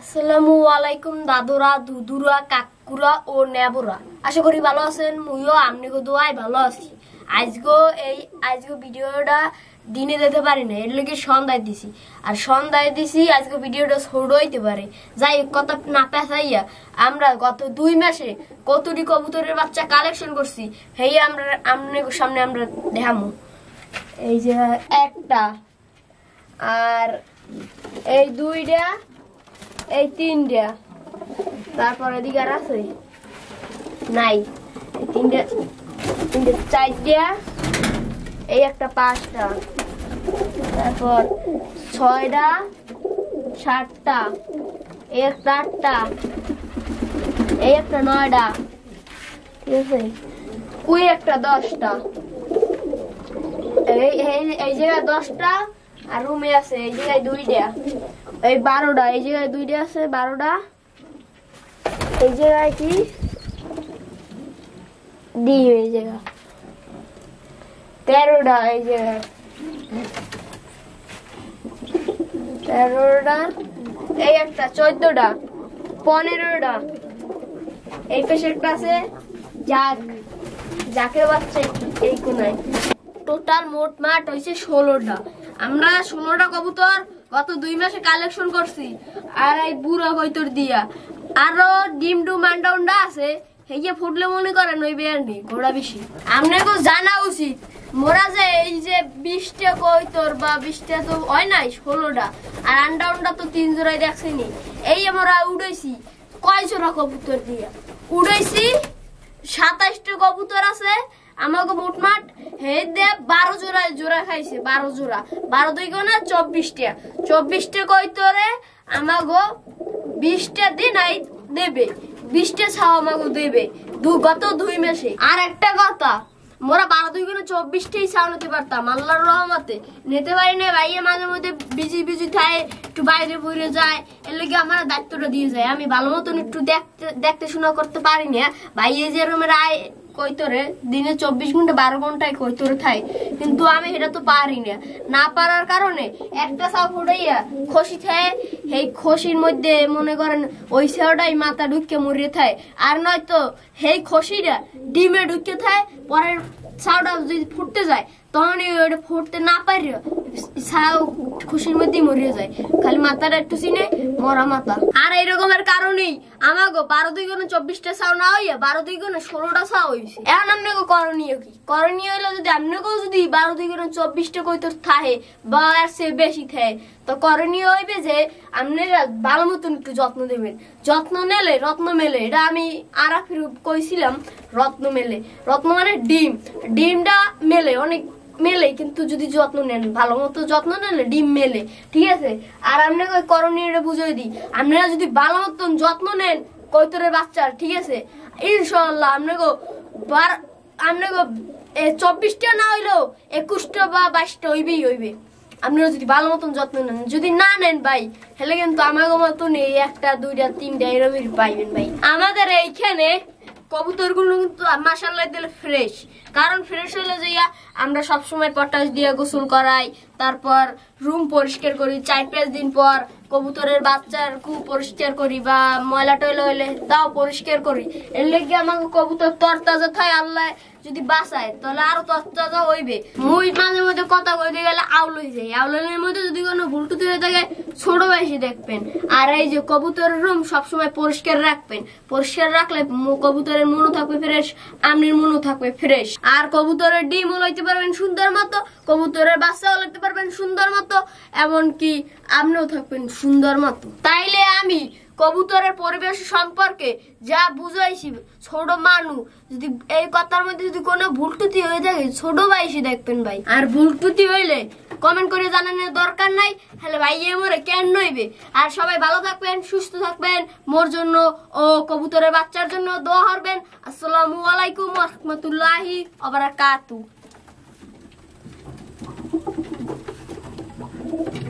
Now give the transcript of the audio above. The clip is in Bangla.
আসসালামু আলাইকুম দাদুরা দুদুরা কাকুরা ও নেবুরা আশা করি ভালো আছেন মুইও আমনিগো দোয়ায় ভালো আছি আজগো ভিডিওটা দিনে দিতে পারি না এর লাগি সন্ধ্যায় দিছি আর সন্ধ্যায় দিছি আজগো ভিডিওটা ছোট হইতে পারে যাই কথা না পেছাইয়া আমরা গত 2 মাসে কতটি কবুতরের বাচ্চা কালেকশন করছি হেই আমরা আমনিগো সামনে আমরা দেখামু এই যে একটা আর এই দুইটা এই তিনটা তারপর এদিকে আর আছে নাই এই তিনটা তিনটা চারটা এই একটা পাঁচটা তারপর ছয়টা সাতটা এই একটা আটটা এই একটা নয়টা ঠিক আছে কুই একটা দশটা এই এই জায়গায় দশটা আর রুমে আছে এই জায়গায় দুইটা এই 12টা এই জায়গায় দুইটা আছে 12টা এই জায়গায় কি দি এই জায়গা 13টা এই জায়গায় 13টা এই একটা 14টা 15টা এই পাশে একটা আছে জাগ জাকের বাচ্চা এই কোণায় টোটাল মোট মাঠ হইছে 16টা আমরা 16টা কবুতর গত 2 মাসে কালেকশন করছি আর এই বুড়া কইতর দিয়া আরো ডিম ডু মানডাউন্ডা আছে হেইয়া ফুটলে মনে করেন ওই বেরনি গোড়া বেশি আমনেগো জানা উচিত মোরা যে এই যে 20টা কইতর বা 20টা তো হয় নাই 16টা আর আনডাউন্ডা তো 3 জোড়াই দেখছিনি এই আমরা উড়াইছি কয় জোড়া কবুতর দিয়া উড়াইছি 27টা কবুতর আছে আমাগো মোটমাট হেই দে 12 জোড়া জোড়া খাইছে 12 জোড়া 12 দুই গুণা 24টা 24টা কইতরে আমাগো 20টা দিন আই দেবে 20টা ছাও আমাগো দেবে গত 2 মাসে আর একটা কথা মোরা 12 দুই গুণা 24টাই ছাও নিতে পারতাম আল্লাহর রহমতে নিতে পারি না ভাইয়া মাঝে মধ্যে বিজি বিজি থাকে একটু বাইরে পড়ে যায় এর লাগি আমার দায়িত্বটা দিয়ে যায় আমি ভালো মতন একটু দেখতে শোনা করতে পারি না ভাইয়া যে রমের আই কইতরে দিনে 24 ঘন্টা 12 ঘন্টায় কইতরে থাই কিন্তু আমি এটা তো পারি না না পারার কারণে একটা সাপ উড়াইয়া খুশি থাকে এই খুশির মধ্যে মনে করেন ওই ছেড়াই মাথা ঢুকে মরিয়ে থাকে আর নয়তো এই খুশিটা ডিমে ঢুকে থাকে পরে ছাউটা যদি ফুটতে যায় তখন ওটা ফুটতে না পারে ছাউ খুশির মধ্যে মরিয়ে যায় খালি মাথাটা একটু চিনে মরা মাথা আর এইরকমের কারণেই আমাগো 12 দুই গুণে 24টা ছাও না হইয়া 12 দুই গুণে 16টা ছাও হইছে এখন আপনাকে করণীয় কি করণীয় হইলো যদি আপনাকেও যদি 12 দুই গুণে 24টা কইতর থাকে বা আর সে বেশি থাকে তো করণীয় হইবে যে আপনারা ভালো মতন একটু যত্ন দেবেন যত্ন নিলে রত্ন মেলে এটা আমি আরাফের কইছিলাম রত্ন মেলে রত্ন মানে ডিম ডিমটা মেলে অনেক মেলে কিন্তু যদি যত্ন নেন ভালো মতো যত্ন নিলে ডিম মেলে ঠিক আছে আর আপনাকে ওই করণীয়টা বুঝিয়ে দিই আপনারা যদি ভালো মতন যত্ন নেন কইতরের বাচ্চার ঠিক আছে ইনশাল্লাহ আপনাকে আপনাকে 24টা না হইলেও 21টা বা 22টা হইবেই হইবে আপনারা যদি ভালো মতন যত্ন নেন যদি না নেন ভাই তাহলে কিন্তু আমাকে মতন এই একটা দুইটা তিনটা এরকম পাইবেন ভাই আমাদের এইখানে কবুতর গুলো কিন্তু মাশাআল্লাহ দিলে ফ্রেশ কারণ ফ্রেশ হলে যাইয়া আমরা সব সময় পটাশ দিয়ে গোসল করাই তারপর রুম পরিষ্কার করি 4-5 দিন পর কবুতরের বাচ্চার কু পরিষ্কার করি বা ময়লা টয়লা হলে তাও পরিষ্কার করি এর লাগি আমাকে কবুতর তরতাজা থাকে আল্লাহ যদি বাঁচায় তাহলে আরো তরতাজা হইবে মুই মাঝে মধ্যে কথা কইতে গেলে আউল হয়ে যায় আউলের মধ্যে যদি কোনো ভুলটুতি হয়ে থাকে ছোট বেশি দেখবেন আর এই যে কবুতরের রুম সবসময় পরিষ্কার রাখবেন পরিষ্কার রাখলে কবুতরের মনও থাকবে ফ্রেশ আমনের মনও থাকবে ফ্রেশ আর কবুতরের ডিমও লইতে পারবেন সুন্দর মতো কবুতরের বাচ্চাও লইতে পারবেন সুন্দর মতো এমনকি আপনিও থাকবেন সুন্দর মতো তাইলে আমি কবুতরের পরিবেশ সম্পর্কে যা বুঝাইছি ছোট মানু যদি এই কথার মধ্যে যদি কোনো ভুলটুতি হয়ে থাকে ছোট ভাইসি দেখবেন ভাই আর ভুলটুতি হইলে কমেন্ট করে জানানোর দরকার নাই তাহলে ভাই এমরে কেন নইবে আর সবাই ভালো থাকবেন সুস্থ থাকবেন মোর জন্য ও কবুতরের বাচ্চার জন্য দোয়া করবেন আসসালামু আলাইকুম ওয়া রাহমাতুল্লাহি ওয়া বারাকাতুহু